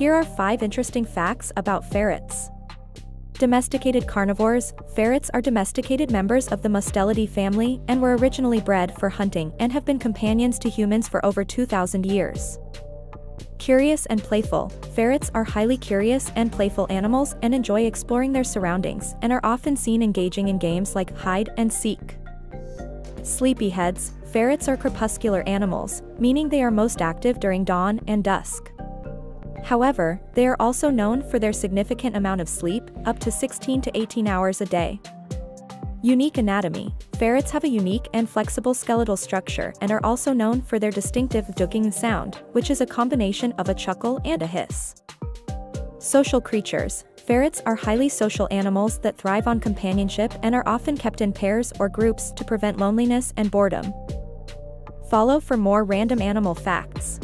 Here are 5 interesting facts about ferrets. Domesticated carnivores. Ferrets are domesticated members of the Mustelidae family and were originally bred for hunting and have been companions to humans for over 2,000 years. Curious and playful. Ferrets are highly curious and playful animals and enjoy exploring their surroundings and are often seen engaging in games like hide and seek. Sleepyheads. Ferrets are crepuscular animals, meaning they are most active during dawn and dusk. However, they are also known for their significant amount of sleep, up to 16 to 18 hours a day. Unique anatomy. Ferrets have a unique and flexible skeletal structure and are also known for their distinctive "duging" sound, which is a combination of a chuckle and a hiss. Social creatures. Ferrets are highly social animals that thrive on companionship and are often kept in pairs or groups to prevent loneliness and boredom. Follow for more random animal facts.